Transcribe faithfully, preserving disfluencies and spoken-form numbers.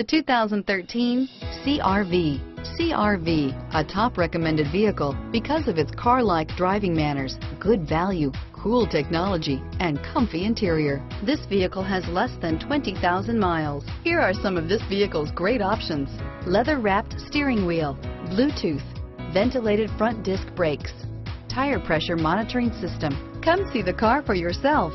The two thousand thirteen C R V. C R V, a top recommended vehicle because of its car-like driving manners, good value, cool technology, and comfy interior. This vehicle has less than twenty thousand miles. Here are some of this vehicle's great options: leather-wrapped steering wheel, Bluetooth, ventilated front disc brakes, tire pressure monitoring system. Come see the car for yourself.